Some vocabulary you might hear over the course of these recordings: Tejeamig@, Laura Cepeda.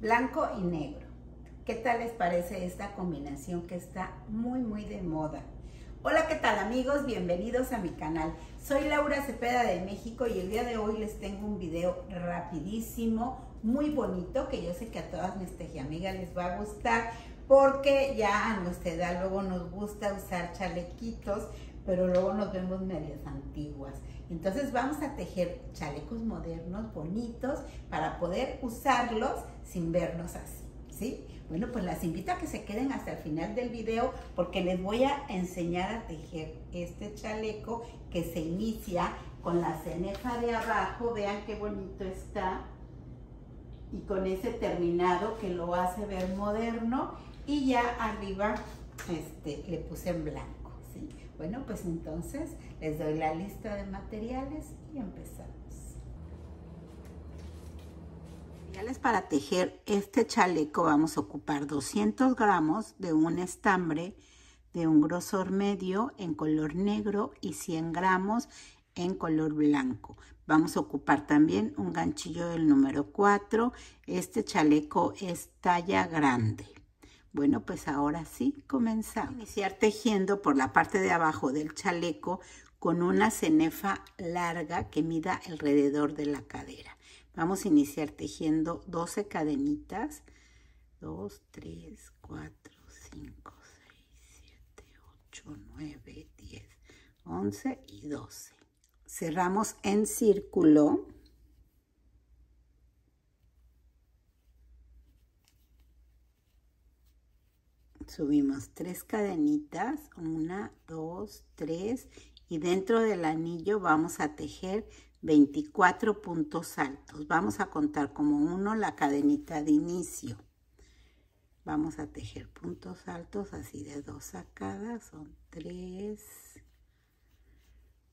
blanco y negro. ¿Qué tal les parece esta combinación que está muy, muy de moda? Hola, ¿qué tal amigos? Bienvenidos a mi canal. Soy Laura Cepeda de México y el día de hoy les tengo un video rapidísimo, muy bonito, que yo sé que a todas mis tejiamigas les va a gustar, porque ya a nuestra edad luego nos gusta usar chalequitos, pero luego nos vemos medias antiguas. Entonces vamos a tejer chalecos modernos, bonitos, para poder usarlos sin vernos así, ¿sí? Bueno, pues las invito a que se queden hasta el final del video porque les voy a enseñar a tejer este chaleco que se inicia con la cenefa de abajo. Vean qué bonito está. Y con ese terminado que lo hace ver moderno. Y ya arriba le puse en blanco, ¿sí? Bueno, pues entonces les doy la lista de materiales y empezamos. Para tejer este chaleco vamos a ocupar 200 gramos de un estambre de un grosor medio en color negro y 100 gramos en color blanco. Vamos a ocupar también un ganchillo del número 4. Este chaleco es talla grande. Bueno, pues ahora sí comenzamos. Iniciar tejiendo por la parte de abajo del chaleco con una cenefa larga que mida alrededor de la cadera. Vamos a iniciar tejiendo 12 cadenitas. 2, 3, 4, 5, 6, 7, 8, 9, 10, 11 y 12. Cerramos en círculo. Subimos 3 cadenitas. 1, 2, 3. Y dentro del anillo vamos a tejer 24 puntos altos. Vamos a contar como 1 la cadenita de inicio. Vamos a tejer puntos altos así de 2 sacadas. Son 3,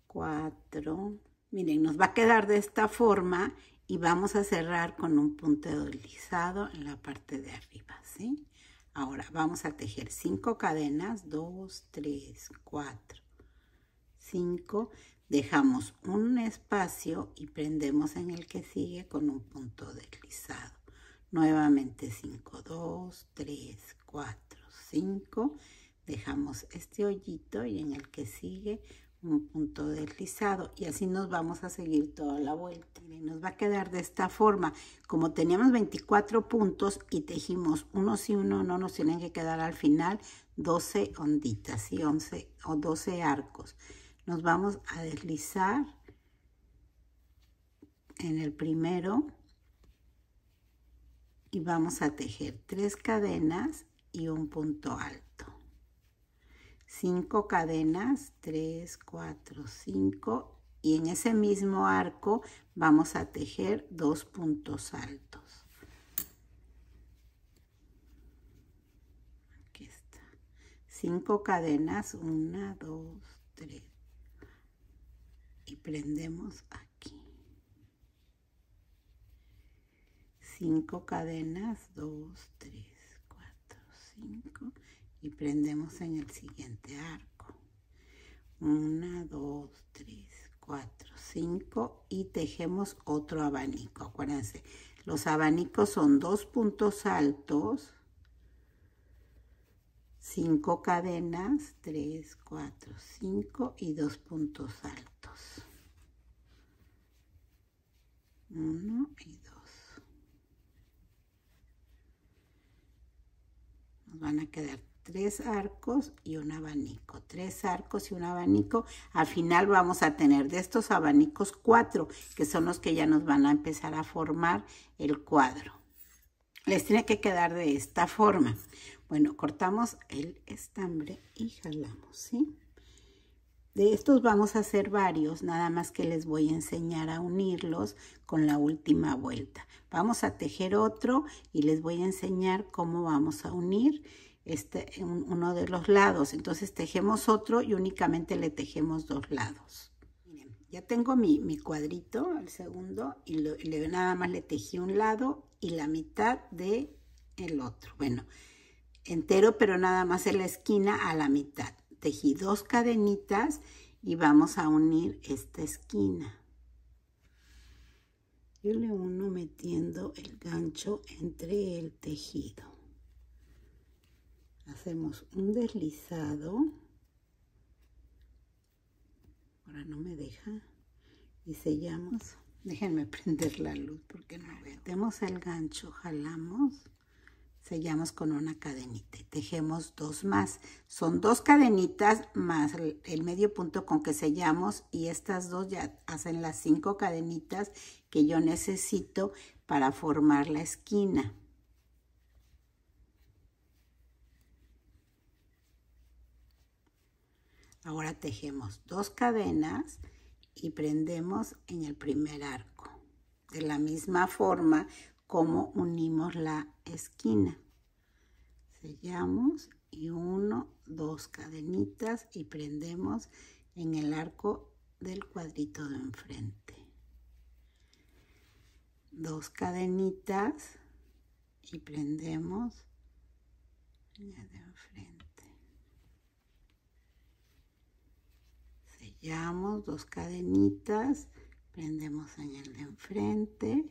4. Miren, nos va a quedar de esta forma y vamos a cerrar con un punto deslizado en la parte de arriba, ¿sí? Ahora vamos a tejer 5 cadenas. 2, 3, 4, 5. Dejamos un espacio y prendemos en el que sigue con un punto deslizado. Nuevamente 5, 2, 3, 4, 5. Dejamos este hoyito y en el que sigue un punto deslizado. Y así nos vamos a seguir toda la vuelta. Miren, nos va a quedar de esta forma. Como teníamos 24 puntos y tejimos unos y uno, no nos tienen que quedar al final 12 onditas, ¿sí? 11 o 12 arcos. Nos vamos a deslizar en el primero y vamos a tejer 3 cadenas y un punto alto. 5 cadenas, 3, 4, 5 y en ese mismo arco vamos a tejer 2 puntos altos. Aquí está. 5 cadenas, 1, 2, 3. Y prendemos aquí. 5 cadenas, 2, 3, 4, 5. Y prendemos en el siguiente arco. 1, 2, 3, 4, 5. Y tejemos otro abanico. Acuérdense, los abanicos son 2 puntos altos. 5 cadenas, 3, 4, 5 y 2 puntos altos. 1 y 2. Nos van a quedar 3 arcos y un abanico. 3 arcos y un abanico. Al final vamos a tener de estos abanicos 4, que son los que ya nos van a empezar a formar el cuadro. Les tiene que quedar de esta forma. Bueno, cortamos el estambre y jalamos, ¿sí? De estos vamos a hacer varios, nada más que les voy a enseñar a unirlos con la última vuelta. Vamos a tejer otro y les voy a enseñar cómo vamos a unir uno de los lados. Entonces tejemos otro y únicamente le tejemos 2 lados. Miren, ya tengo mi cuadrito, el segundo, y nada más le tejí un lado y la mitad del otro. Bueno, entero, pero nada más en la esquina a la mitad. Tejí 2 cadenitas y vamos a unir esta esquina. Yo le uno metiendo el gancho entre el tejido. Hacemos un deslizado. Ahora no me deja. Y sellamos. Déjenme prender la luz porque no veo. Metemos el gancho, jalamos, sellamos con una cadenita y tejemos dos más. Son dos cadenitas más el medio punto con que sellamos, y estas dos ya hacen las 5 cadenitas que yo necesito para formar la esquina. Ahora tejemos 2 cadenas y prendemos en el primer arco, de la misma forma como unimos la esquina. Sellamos y 1, 2 cadenitas y prendemos en el arco del cuadrito de enfrente. 2 cadenitas y prendemos en el de enfrente. Sellamos 2 cadenitas, prendemos en el de enfrente,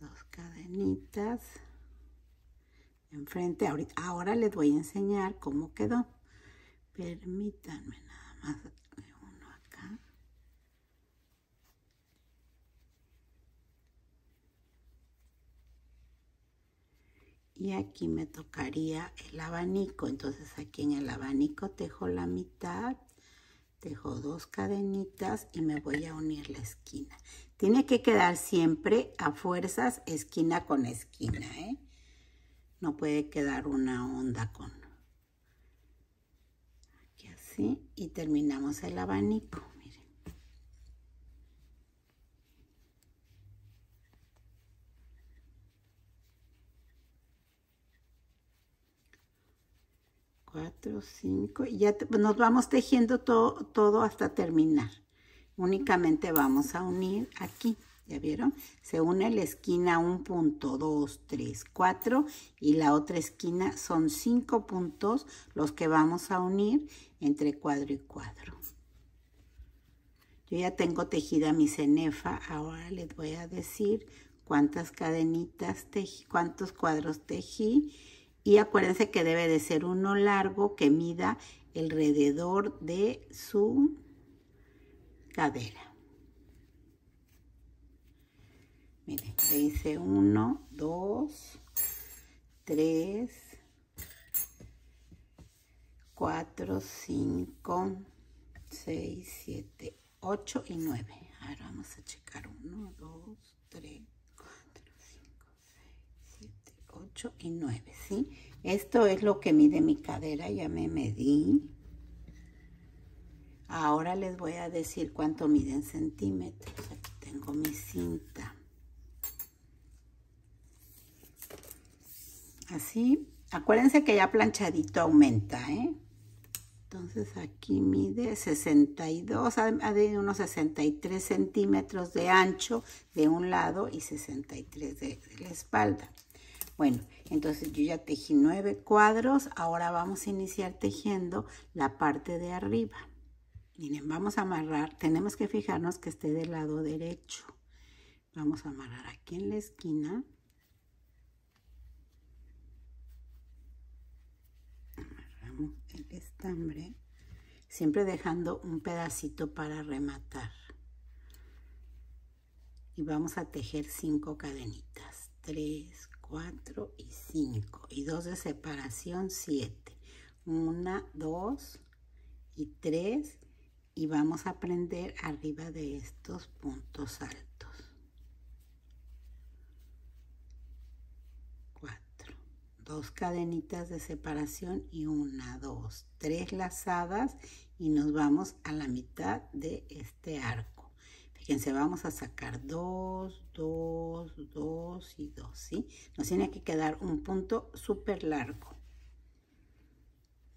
2 cadenitas, enfrente. Ahora les voy a enseñar cómo quedó. Permítanme nada más, darle uno acá. Y aquí me tocaría el abanico, entonces aquí en el abanico tejo la mitad, tejo 2 cadenitas y me voy a unir la esquina. Tiene que quedar siempre a fuerzas esquina con esquina, ¿eh? No puede quedar una onda con... Aquí así, y terminamos el abanico. Cuatro, 5, y ya nos vamos tejiendo todo hasta terminar. Únicamente vamos a unir aquí, ¿ya vieron? Se une la esquina a un punto, 2, 3, 4, y la otra esquina son 5 puntos los que vamos a unir entre cuadro y cuadro. Yo ya tengo tejida mi cenefa, ahora les voy a decir cuántas cadenitas tejí, cuántos cuadros tejí. Y acuérdense que debe de ser uno largo que mida alrededor de su cadera. Miren, le hice 1, 2, 3, 4, 5, 6, 7, 8 y 9. Ahora vamos a checar 1, 2, 3, 4, 5, 6, 7, 8 y 9, ¿sí? Esto es lo que mide mi cadera, ya me medí. Ahora les voy a decir cuánto mide en centímetros. Aquí tengo mi cinta. Así, acuérdense que ya planchadito aumenta, ¿eh? Entonces aquí mide 62, de unos 63 centímetros de ancho de un lado y 63 de la espalda. Bueno, entonces yo ya tejí 9 cuadros. Ahora vamos a iniciar tejiendo la parte de arriba. Miren, vamos a amarrar. Tenemos que fijarnos que esté del lado derecho. Vamos a amarrar aquí en la esquina. Amarramos el estambre. Siempre dejando un pedacito para rematar. Y vamos a tejer 5 cadenitas. 3, 4 y 5, y 2 de separación, 7. 1, 2 y 3, y vamos a prender arriba de estos puntos altos. 4, 2 cadenitas de separación y 1, 2, 3 lazadas, y nos vamos a la mitad de este arco. Fíjense, vamos a sacar 2, 2, 2 y 2, ¿sí? Nos tiene que quedar un punto súper largo.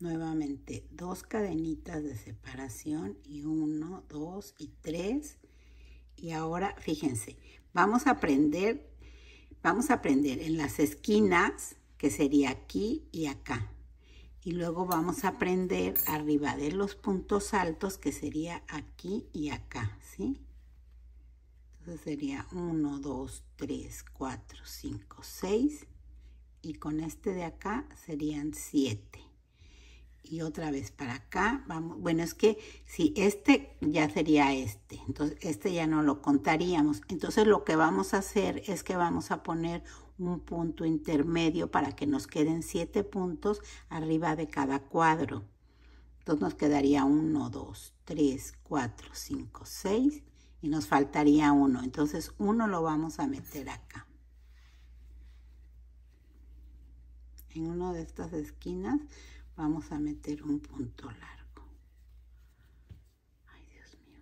Nuevamente, 2 cadenitas de separación y 1, 2 y 3. Y ahora, fíjense, vamos a prender en las esquinas, que sería aquí y acá. Y luego vamos a prender arriba de los puntos altos, que sería aquí y acá, ¿sí? Entonces sería 1, 2, 3, 4, 5, 6. Y con este de acá serían 7. Y otra vez para acá. Vamos. Bueno, es que si este ya sería este. Entonces este ya no lo contaríamos. Entonces lo que vamos a hacer es que vamos a poner un punto intermedio para que nos queden 7 puntos arriba de cada cuadro. Entonces nos quedaría 1, 2, 3, 4, 5, 6. Y nos faltaría uno. Entonces uno lo vamos a meter acá. En una de estas esquinas vamos a meter un punto largo. Ay, Dios mío.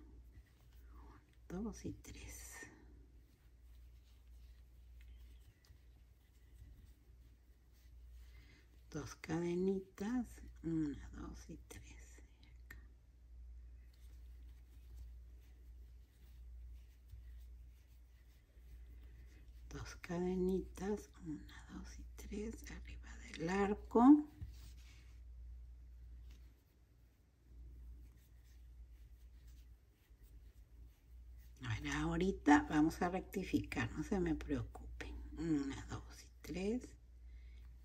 1, 2 y 3. Dos cadenitas. 1, 2 y 3. Dos cadenitas, 1, 2 y 3, arriba del arco. Ahora, ahorita vamos a rectificar, no se me preocupen. 1, 2 y 3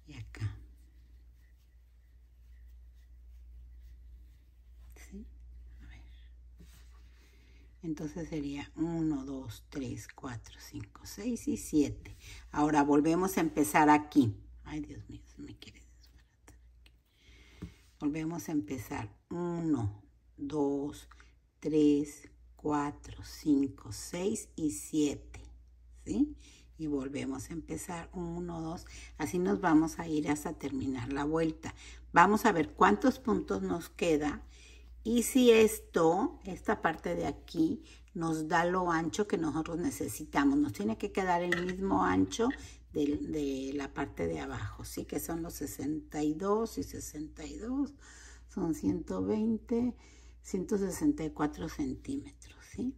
y acá. ¿Sí? A ver. Entonces sería 1, 2, 3, 4, 5, 6 y 7. Ahora volvemos a empezar aquí. Ay, Dios mío, se me quiere desbaratar aquí. Volvemos a empezar. 1, 2, 3, 4, 5, 6 y 7. ¿Sí? Y volvemos a empezar. 1, 2. Así nos vamos a ir hasta terminar la vuelta. Vamos a ver cuántos puntos nos queda. Y si esto, esta parte de aquí, nos da lo ancho que nosotros necesitamos. Nos tiene que quedar el mismo ancho de la parte de abajo, ¿sí? Que son los 62 y 62. Son 120, 164 centímetros, ¿sí?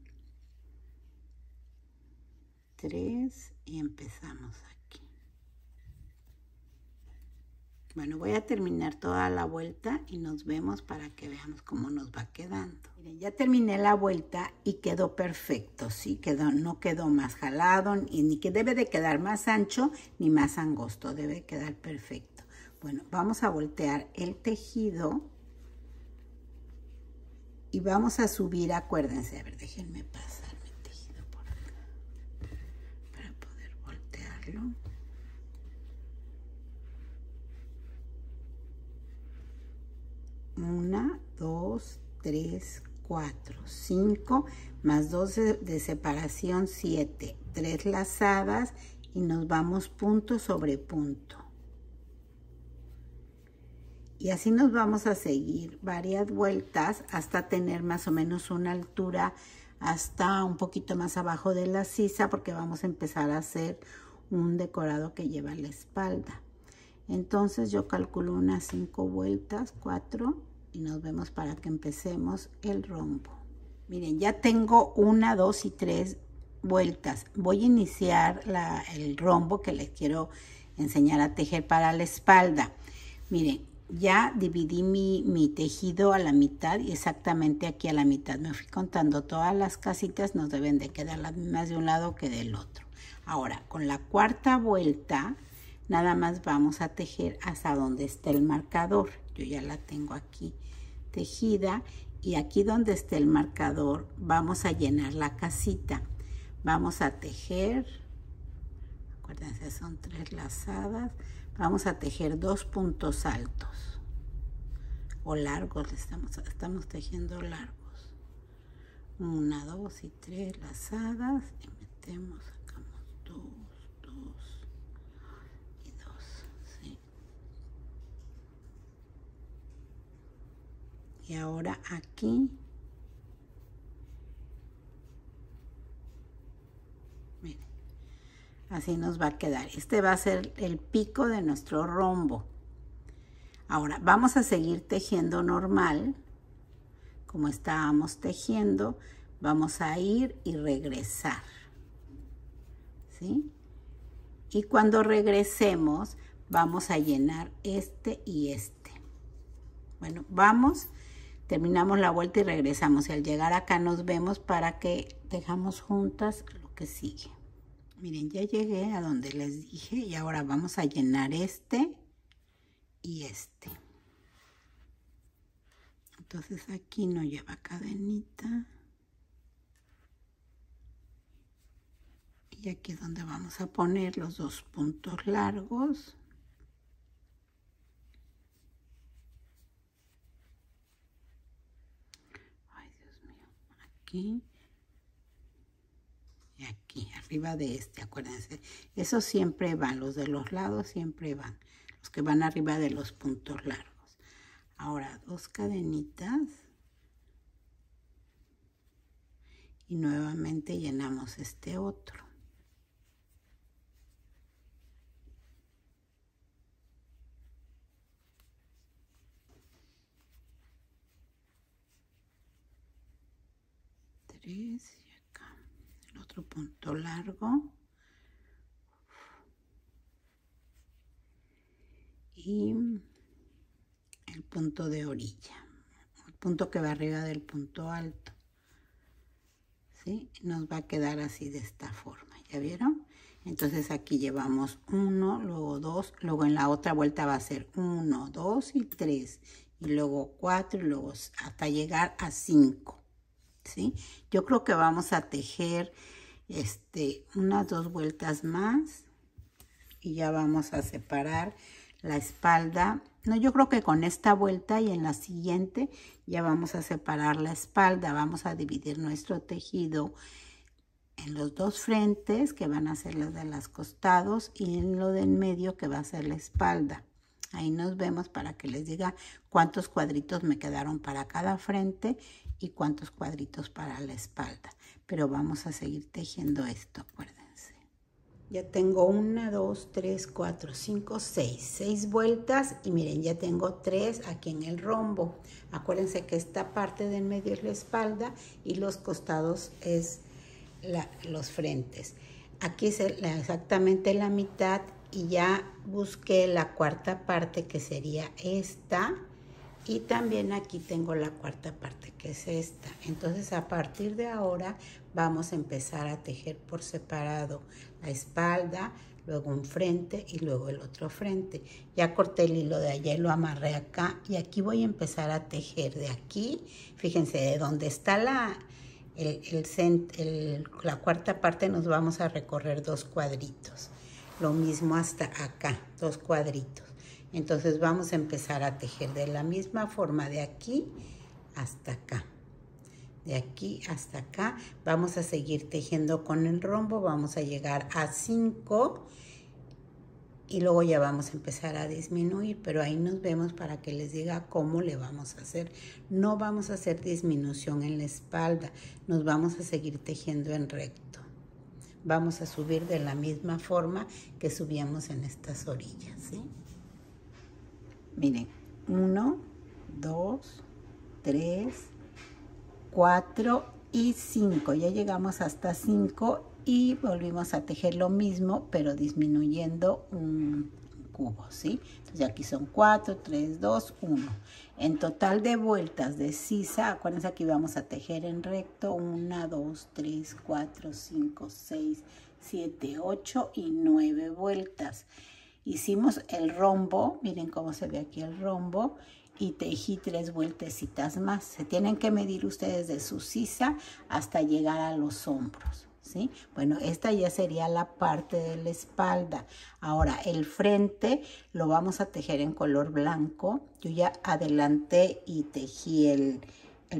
3 y empezamos aquí. Bueno, voy a terminar toda la vuelta y nos vemos para que veamos cómo nos va quedando. Miren, ya terminé la vuelta y quedó perfecto, ¿sí? Quedó, no quedó más jalado, ni que debe de quedar más ancho ni más angosto, debe quedar perfecto. Bueno, vamos a voltear el tejido y vamos a subir, acuérdense, a ver, déjenme pasar mi tejido por acá para poder voltearlo. Una, dos, tres, cuatro, cinco, más 2 de separación, 7, 3 lazadas y nos vamos punto sobre punto. Y así nos vamos a seguir varias vueltas hasta tener más o menos una altura hasta un poquito más abajo de la sisa, porque vamos a empezar a hacer un decorado que lleva la espalda. Entonces yo calculo unas 5 vueltas, 4. Y nos vemos para que empecemos el rombo. Miren, ya tengo 1, 2 y 3 vueltas. Voy a iniciar el rombo que les quiero enseñar a tejer para la espalda. Miren, ya dividí mi tejido a la mitad y exactamente aquí a la mitad. Me fui contando todas las casitas, nos deben de quedar las mismas de un lado que del otro. Ahora, con la cuarta vuelta, nada más vamos a tejer hasta donde está el marcador. Yo ya la tengo aquí tejida y aquí donde esté el marcador vamos a llenar la casita. Vamos a tejer, acuérdense, son 3 lazadas, vamos a tejer 2 puntos altos o largos, estamos tejiendo largos. 1, 2 y 3 lazadas y metemos, sacamos 2, 2 y 2, ¿sí? Y ahora aquí, miren, así nos va a quedar. Este va a ser el pico de nuestro rombo. Ahora vamos a seguir tejiendo normal, como estábamos tejiendo, vamos a ir y regresar, ¿sí? Y cuando regresemos vamos a llenar este y este. Bueno, vamos. Terminamos la vuelta y regresamos. Y al llegar acá nos vemos para que tejamos juntas lo que sigue. Miren, ya llegué a donde les dije y ahora vamos a llenar este y este. Entonces aquí no lleva cadenita. Y aquí es donde vamos a poner los dos puntos largos. Ay, Dios mío. Aquí. Y aquí, arriba de este, acuérdense. Esos siempre van, los de los lados siempre van. Los que van arriba de los puntos largos. Ahora, dos cadenitas. Y nuevamente llenamos este otro. Y acá el otro punto largo y el punto de orilla, el punto que va arriba del punto alto, ¿sí? Nos va a quedar así de esta forma, ¿ya vieron? Entonces aquí llevamos 1, luego 2, luego en la otra vuelta va a ser 1, 2 y 3 y luego 4 y luego hasta llegar a 5. ¿Sí? Yo creo que vamos a tejer unas dos vueltas más y ya vamos a separar la espalda. No, yo creo que con esta vuelta y en la siguiente ya vamos a separar la espalda. Vamos a dividir nuestro tejido en los dos frentes que van a ser las de los costados y en lo del medio que va a ser la espalda. Ahí nos vemos para que les diga cuántos cuadritos me quedaron para cada frente y cuántos cuadritos para la espalda. Pero vamos a seguir tejiendo esto, acuérdense. Ya tengo 1, 2, 3, 4, 5, 6. 6 vueltas y miren, ya tengo 3 aquí en el rombo. Acuérdense que esta parte del medio es la espalda y los costados es los frentes. Aquí es exactamente la mitad. Y ya busqué la cuarta parte que sería esta y también aquí tengo la cuarta parte que es esta. Entonces a partir de ahora vamos a empezar a tejer por separado la espalda, luego un frente y luego el otro frente. Ya corté el hilo de allá y lo amarré acá y aquí voy a empezar a tejer de aquí. Fíjense de donde está la cuarta parte nos vamos a recorrer dos cuadritos. Lo mismo hasta acá, dos cuadritos. Entonces vamos a empezar a tejer de la misma forma de aquí hasta acá. De aquí hasta acá vamos a seguir tejiendo con el rombo, vamos a llegar a 5 y luego ya vamos a empezar a disminuir, pero ahí nos vemos para que les diga cómo le vamos a hacer. No vamos a hacer disminución en la espalda, nos vamos a seguir tejiendo en recto. Vamos a subir de la misma forma que subíamos en estas orillas, ¿sí? Miren, 1, 2, 3, 4 y 5. Ya llegamos hasta 5 y volvimos a tejer lo mismo, pero disminuyendo un cubo, ¿sí? Entonces aquí son 4, 3, 2, 1. En total de vueltas de sisa, acuérdense aquí vamos a tejer en recto 1, 2, 3, 4, 5, 6, 7, 8 y 9 vueltas. Hicimos el rombo, miren cómo se ve aquí el rombo y tejí 3 vueltecitas más. Se tienen que medir ustedes de su sisa hasta llegar a los hombros. ¿Sí? Bueno, esta ya sería la parte de la espalda. Ahora, el frente lo vamos a tejer en color blanco. Yo ya adelanté y tejí el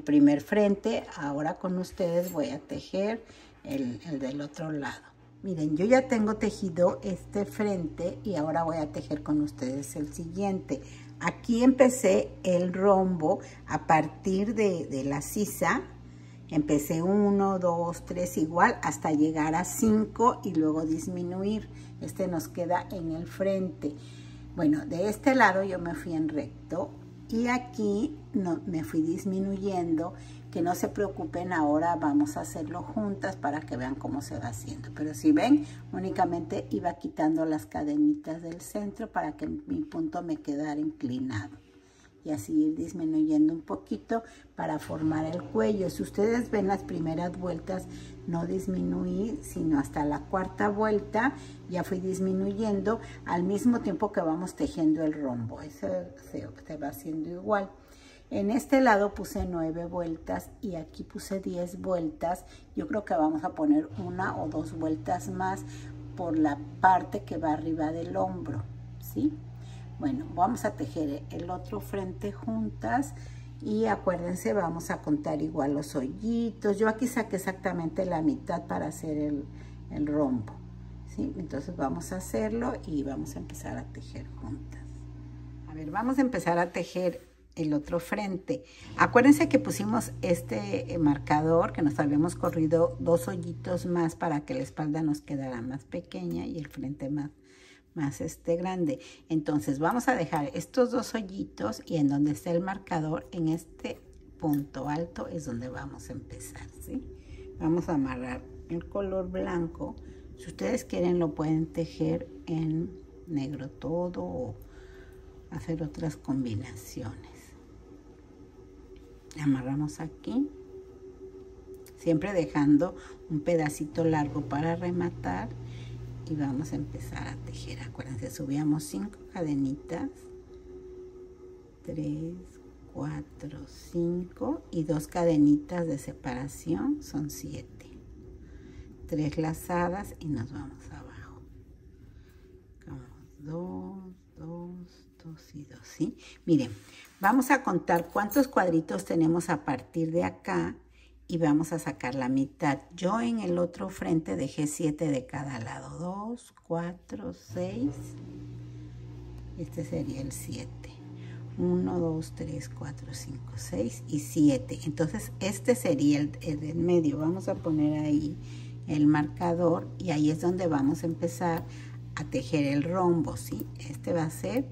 primer frente. Ahora con ustedes voy a tejer el del otro lado. Miren, yo ya tengo tejido este frente y ahora voy a tejer con ustedes el siguiente. Aquí empecé el rombo a partir de la sisa. Empecé 1, 2, 3 igual hasta llegar a 5 y luego disminuir. Este nos queda en el frente. Bueno, de este lado yo me fui en recto y aquí me fui disminuyendo. Que no se preocupen, ahora vamos a hacerlo juntas para que vean cómo se va haciendo. Pero si ven, únicamente iba quitando las cadenitas del centro para que mi punto me quedara inclinado. y así ir disminuyendo un poquito para formar el cuello. Si ustedes ven las primeras vueltas, no disminuí, sino hasta la cuarta vuelta ya fui disminuyendo al mismo tiempo que vamos tejiendo el rombo. Eso se va haciendo igual. En este lado puse 9 vueltas y aquí puse 10 vueltas. Yo creo que vamos a poner 1 o 2 vueltas más por la parte que va arriba del hombro, ¿sí? Bueno, vamos a tejer el otro frente juntas y acuérdense, vamos a contar igual los hoyitos. Yo aquí saqué exactamente la mitad para hacer el rombo, ¿sí? Entonces vamos a hacerlo y vamos a empezar a tejer juntas. A ver, vamos a empezar a tejer el otro frente. Acuérdense que pusimos este marcador, que nos habíamos corrido 2 hoyitos más para que la espalda nos quedara más pequeña y el frente más grande. Entonces vamos a dejar estos 2 hoyitos y en donde está el marcador, en este punto alto es donde vamos a empezar, ¿sí? Vamos a amarrar el color blanco. Si ustedes quieren lo pueden tejer en negro todo o hacer otras combinaciones. Amarramos aquí, siempre dejando un pedacito largo para rematar, y vamos a empezar a tejer. Acuérdense, subíamos 5 cadenitas, 3, 4, 5 y 2 cadenitas de separación, son 7, 3 lazadas y nos vamos abajo. Vamos, 2, 2 y 2, ¿sí? Miren, vamos a contar cuántos cuadritos tenemos a partir de acá y vamos a sacar la mitad. Yo en el otro frente dejé 7 de cada lado. 2, 4, 6. Este sería el 7. 1, 2, 3, 4, 5, 6 y 7. Entonces este sería el del medio. Vamos a poner ahí el marcador y ahí es donde vamos a empezar a tejer el rombo, ¿sí? Este va a ser,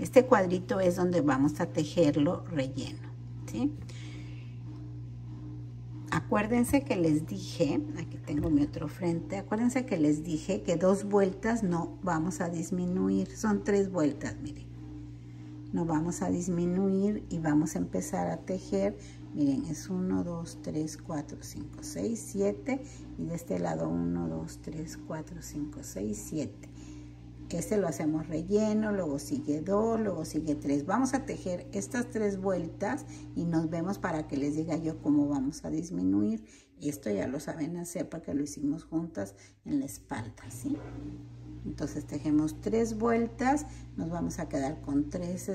este cuadrito es donde vamos a tejerlo relleno, ¿sí? Acuérdense que les dije, aquí tengo mi otro frente, acuérdense que les dije que 2 vueltas no vamos a disminuir, son 3 vueltas, miren. No vamos a disminuir y vamos a empezar a tejer, miren, es 1, 2, 3, 4, 5, 6, 7 y de este lado 1, 2, 3, 4, 5, 6, 7. Este lo hacemos relleno, luego sigue 2, luego sigue 3. Vamos a tejer estas 3 vueltas y nos vemos para que les diga yo cómo vamos a disminuir. Esto ya lo saben hacer porque lo hicimos juntas en la espalda, ¿sí? Entonces tejemos 3 vueltas, nos vamos a quedar con 3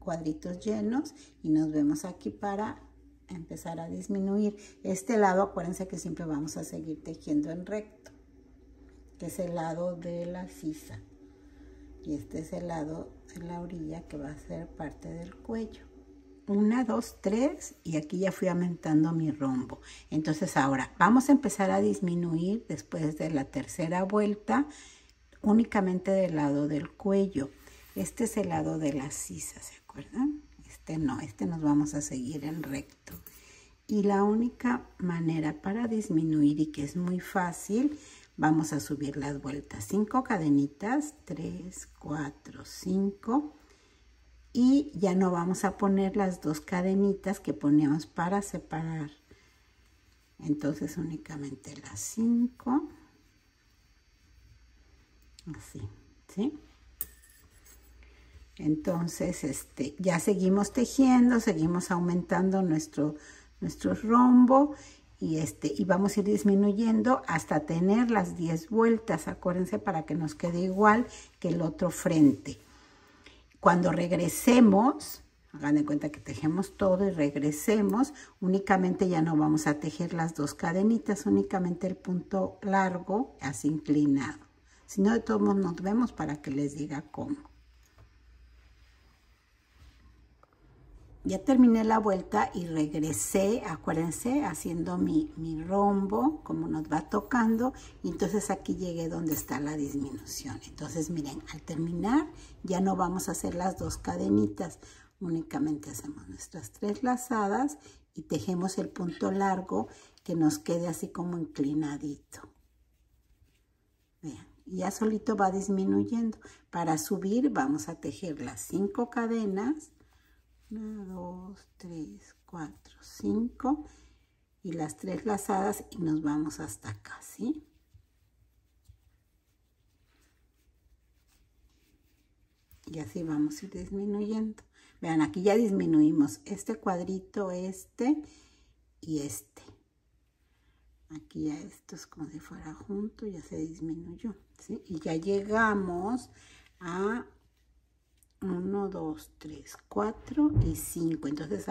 cuadritos llenos y nos vemos aquí para empezar a disminuir. Este lado, acuérdense que siempre vamos a seguir tejiendo en recto, que es el lado de la sisa, y este es el lado de la orilla que va a ser parte del cuello. 1, 2, 3 y aquí ya fui aumentando mi rombo. Entonces ahora vamos a empezar a disminuir después de la tercera vuelta, únicamente del lado del cuello. Este es el lado de la sisa, ¿se acuerdan? Este no, este nos vamos a seguir en recto. Y la única manera para disminuir, y que es muy fácil, vamos a subir las vueltas. 5 cadenitas, 3, 4, 5. Y ya no vamos a poner las 2 cadenitas que poníamos para separar. Entonces únicamente las 5. Así, ¿sí? Entonces ya seguimos tejiendo, seguimos aumentando nuestro rombo. Y, y vamos a ir disminuyendo hasta tener las 10 vueltas, acuérdense, para que nos quede igual que el otro frente. Cuando regresemos, hagan de cuenta que tejemos todo y regresemos, únicamente ya no vamos a tejer las 2 cadenitas, únicamente el punto largo, así inclinado. Si no, de todos modos nos vemos para que les diga cómo. Ya terminé la vuelta y regresé, acuérdense, haciendo mi rombo, como nos va tocando. Y entonces aquí llegué donde está la disminución. Entonces, miren, al terminar ya no vamos a hacer las 2 cadenitas. Únicamente hacemos nuestras 3 lazadas y tejemos el punto largo que nos quede así como inclinadito. Vean, ya solito va disminuyendo. Para subir vamos a tejer las 5 cadenas. 1, 2, 3, 4, 5 y las 3 lazadas y nos vamos hasta acá, ¿sí? Y así vamos a ir disminuyendo. Vean, aquí ya disminuimos este cuadrito, este y este. Aquí ya esto es como si fuera junto, ya se disminuyó, ¿sí? Y ya llegamos a 1, 2, 3, 4 y 5. Entonces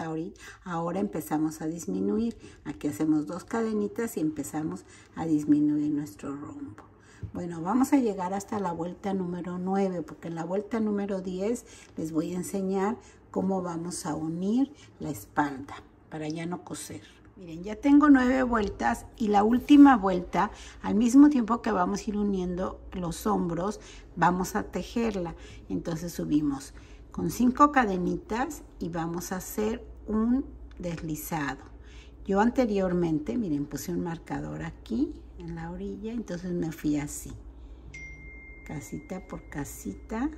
ahora empezamos a disminuir. Aquí hacemos dos cadenitas y empezamos a disminuir nuestro rombo. Bueno, vamos a llegar hasta la vuelta número 9, porque en la vuelta número 10 les voy a enseñar cómo vamos a unir la espalda para ya no coser. Miren, ya tengo 9 vueltas y la última vuelta, al mismo tiempo que vamos a ir uniendo los hombros, vamos a tejerla. Entonces subimos con 5 cadenitas y vamos a hacer un deslizado. Yo anteriormente, miren, puse un marcador aquí en la orilla, entonces me fui así, casita por casita,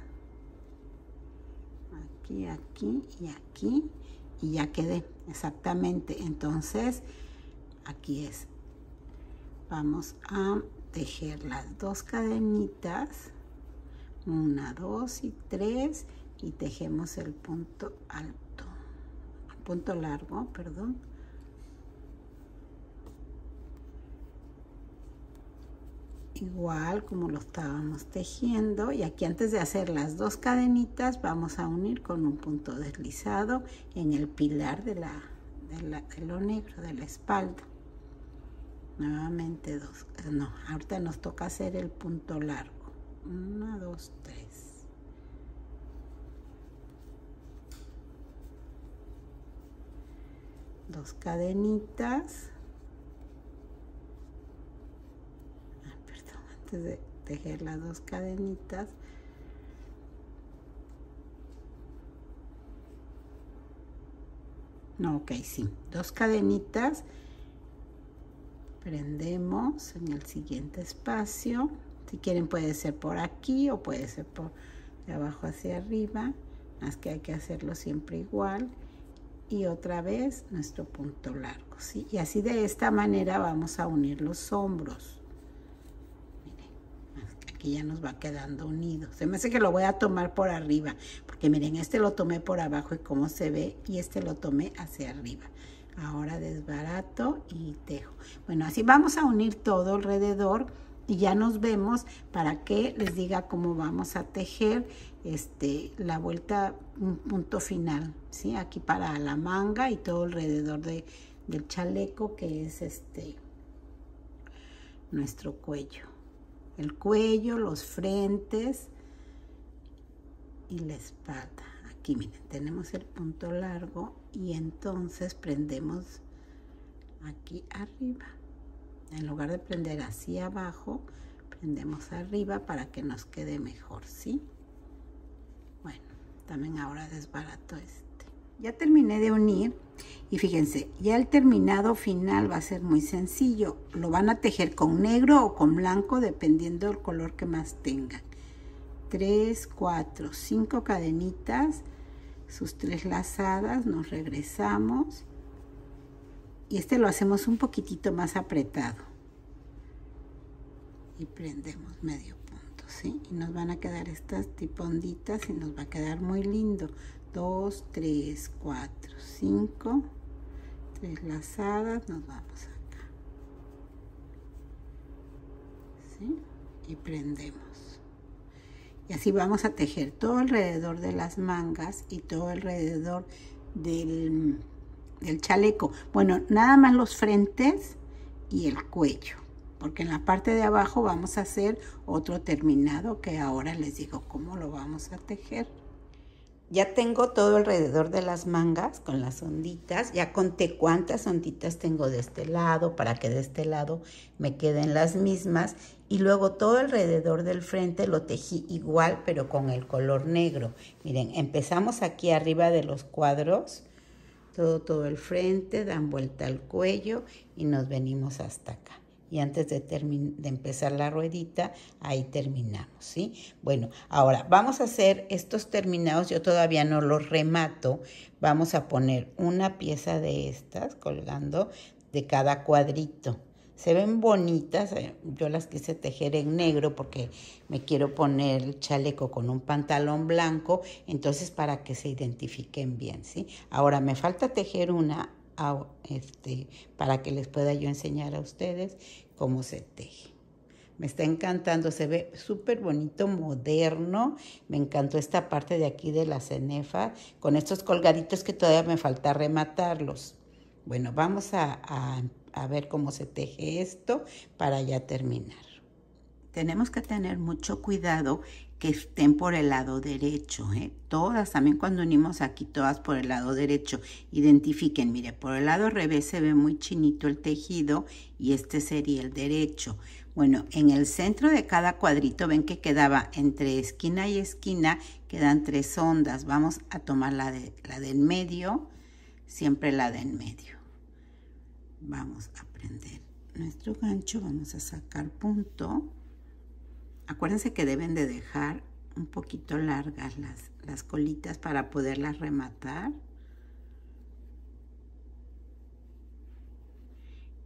aquí, aquí, y ya quedé exactamente. Entonces aquí es, vamos a tejer las dos cadenitas, 1, 2 y 3, y tejemos el punto alto, punto largo, perdón. Igual como lo estábamos tejiendo, y aquí antes de hacer las dos cadenitas vamos a unir con un punto deslizado en el pilar de lo negro de la espalda. Nuevamente dos, no, ahorita nos toca hacer el punto largo. 1, 2, 3. Dos cadenitas. Antes de tejer las dos cadenitas, no, ok, sí, dos cadenitas, prendemos en el siguiente espacio. Si quieren puede ser por aquí o puede ser por de abajo hacia arriba, más que hay que hacerlo siempre igual, y otra vez nuestro punto largo, ¿sí? Y así de esta manera vamos a unir los hombros. Aquí ya nos va quedando unido. Se me hace que lo voy a tomar por arriba, porque miren, este lo tomé por abajo y cómo se ve, y este lo tomé hacia arriba. Ahora desbarato y tejo. Bueno, así vamos a unir todo alrededor y ya nos vemos para que les diga cómo vamos a tejer la vuelta, un punto final, ¿sí? Aquí para la manga y todo alrededor del chaleco, que es nuestro cuello. El cuello, los frentes y la espalda. Aquí miren, tenemos el punto largo y entonces prendemos aquí arriba. En lugar de prender así abajo, prendemos arriba para que nos quede mejor, ¿sí? Bueno, también ahora desbarato este. Ya terminé de unir y fíjense, ya el terminado final va a ser muy sencillo. Lo van a tejer con negro o con blanco, dependiendo del color que más tengan. 3, 4, 5 cadenitas, sus 3 lazadas, nos regresamos. Y lo hacemos un poquitito más apretado. Y prendemos medio punto, ¿sí? Y nos van a quedar estas tiponditas y nos va a quedar muy lindo. 2, 3, 4, 5, 3 lazadas, nos vamos acá, ¿sí? Y prendemos. Y así vamos a tejer todo alrededor de las mangas y todo alrededor del chaleco. Bueno, nada más los frentes y el cuello, porque en la parte de abajo vamos a hacer otro terminado que ahora les digo cómo lo vamos a tejer. Ya tengo todo alrededor de las mangas con las onditas. Ya conté cuántas onditas tengo de este lado para que de este lado me queden las mismas. Y luego todo alrededor del frente lo tejí igual, pero con el color negro. Miren, empezamos aquí arriba de los cuadros. Todo el frente, dan vuelta al cuello y nos venimos hasta acá. y antes de empezar la ruedita, ahí terminamos, ¿sí? Bueno, ahora vamos a hacer estos terminados, yo todavía no los remato, vamos a poner una pieza de estas colgando de cada cuadrito. Se ven bonitas, yo las quise tejer en negro porque me quiero poner el chaleco con un pantalón blanco, entonces para que se identifiquen bien, ¿sí? Ahora me falta tejer una para que les pueda yo enseñar a ustedes cómo se teje. Me está encantando, se ve súper bonito, moderno. Me encantó esta parte de aquí de la cenefa con estos colgaditos que todavía me falta rematarlos. Bueno, vamos a ver cómo se teje esto para ya terminar. Tenemos que tener mucho cuidado que estén por el lado derecho, ¿eh? Todas, también cuando unimos aquí, todas por el lado derecho. Identifiquen, mire, por el lado revés se ve muy chinito el tejido y este sería el derecho. Bueno, en el centro de cada cuadrito, ven que quedaba entre esquina y esquina, quedan 3 ondas. Vamos a tomar la de en medio, siempre la de en medio. Vamos a prender nuestro gancho, vamos a sacar punto. Acuérdense que deben de dejar un poquito largas las colitas para poderlas rematar.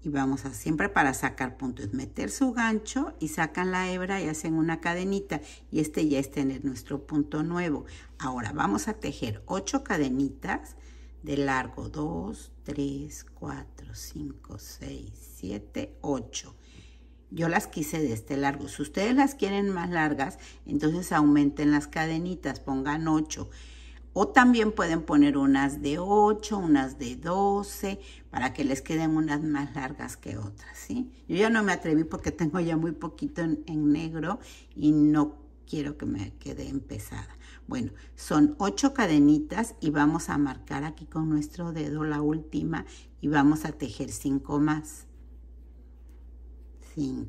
Y vamos a siempre para sacar punto, es meter su gancho y sacan la hebra y hacen una cadenita. Y este ya es tener nuestro punto nuevo. Ahora vamos a tejer 8 cadenitas. De largo, 2, 3, 4, 5, 6, 7, 8. Yo las quise de este largo. Si ustedes las quieren más largas, entonces aumenten las cadenitas, pongan 8. O también pueden poner unas de 8, unas de 12, para que les queden unas más largas que otras, ¿sí? Yo ya no me atreví porque tengo ya muy poquito en negro y no quiero que me quede empezada. Bueno, son 8 cadenitas y vamos a marcar aquí con nuestro dedo la última y vamos a tejer 5 más. 5.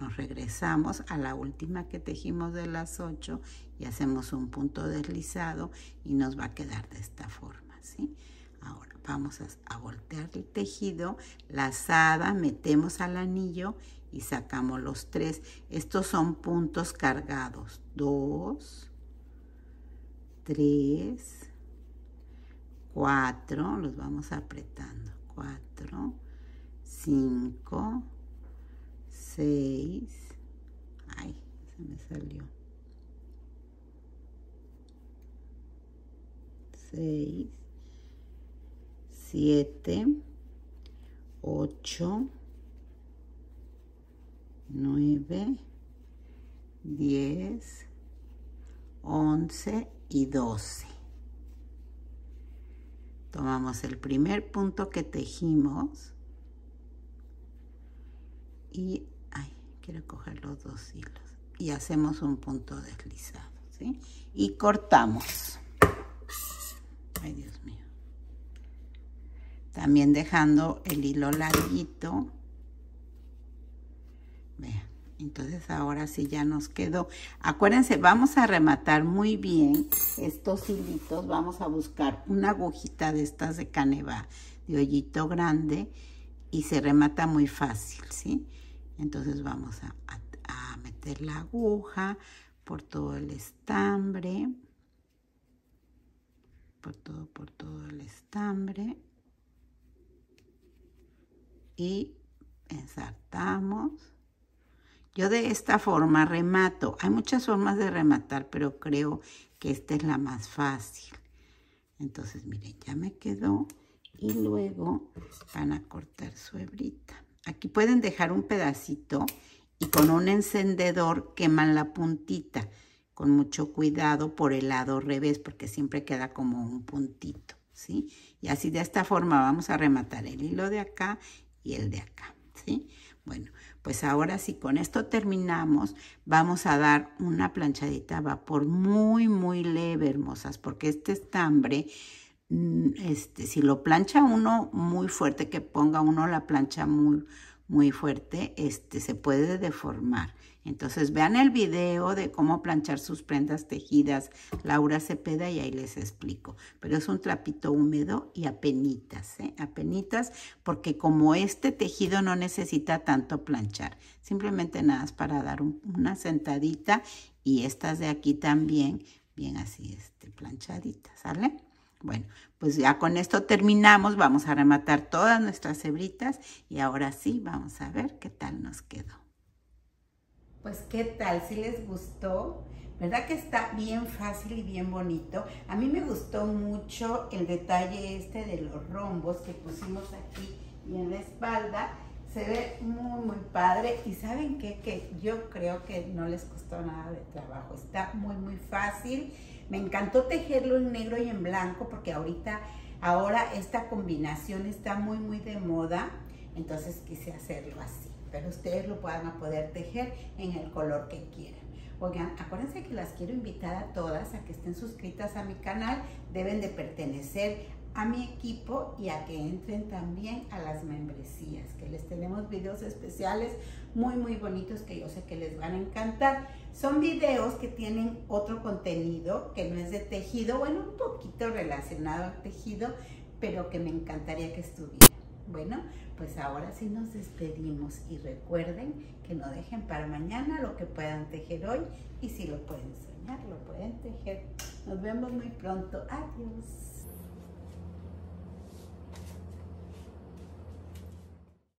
Nos regresamos a la última que tejimos de las 8 y hacemos un punto deslizado y nos va a quedar de esta forma, ¿sí? Ahora vamos a voltear el tejido, lazada, metemos al anillo y sacamos los 3. Estos son puntos cargados. 2... 3, 4, los vamos apretando, 4, 5, 6, ay, se me salió, 6, 7, 8, 9, 10, 11 y 12. Tomamos el primer punto que tejimos y ay, quiero coger los 2 hilos y hacemos un punto deslizado, ¿sí? Y cortamos. Ay, Dios mío. También dejando el hilo larguito. Vean. Entonces ahora sí ya nos quedó. Acuérdense, vamos a rematar muy bien estos hilitos. Vamos a buscar una agujita de estas de canevá de hoyito grande y se remata muy fácil, ¿sí? Entonces vamos a meter la aguja por todo el estambre. Por todo el estambre. Y ensartamos. Yo de esta forma remato. Hay muchas formas de rematar, pero creo que esta es la más fácil. Entonces, miren, ya me quedó. Y luego van a cortar su hebrita. Aquí pueden dejar un pedacito y con un encendedor queman la puntita. Con mucho cuidado por el lado revés, porque siempre queda como un puntito, ¿sí? Y así de esta forma vamos a rematar el hilo de acá y el de acá, ¿sí? Bueno, pues ahora sí, con esto terminamos. Vamos a dar una planchadita a vapor muy, muy leve, hermosas, porque este estambre, si lo plancha uno muy fuerte, que ponga uno la plancha muy, muy fuerte, se puede deformar. Entonces vean el video de cómo planchar sus prendas tejidas, Laura Cepeda, y ahí les explico. Pero es un trapito húmedo y apenitas, apenitas, porque como este tejido no necesita tanto planchar, simplemente nada es para dar una sentadita, y estas de aquí también, bien así, planchaditas, ¿sale? Bueno, pues ya con esto terminamos. Vamos a rematar todas nuestras hebritas y ahora sí vamos a ver qué tal nos quedó. Pues qué tal, si les gustó, ¿verdad que está bien fácil y bien bonito? A mí me gustó mucho el detalle de los rombos que pusimos aquí y en la espalda. Se ve muy, muy padre. Y ¿saben qué? Que yo creo que no les costó nada de trabajo. Está muy, muy fácil. Me encantó tejerlo en negro y en blanco porque ahora esta combinación está muy, muy de moda. Entonces quise hacerlo así. Pero ustedes lo van a poder tejer en el color que quieran. Oigan, acuérdense que las quiero invitar a todas a que estén suscritas a mi canal. Deben de pertenecer a mi equipo y a que entren también a las membresías, que les tenemos videos especiales muy muy bonitos que yo sé que les van a encantar. Son videos que tienen otro contenido que no es de tejido, bueno, un poquito relacionado al tejido, pero que me encantaría que estuviera. Bueno, pues ahora sí nos despedimos y recuerden que no dejen para mañana lo que puedan tejer hoy, y si lo pueden soñar, lo pueden tejer. Nos vemos muy pronto. Adiós.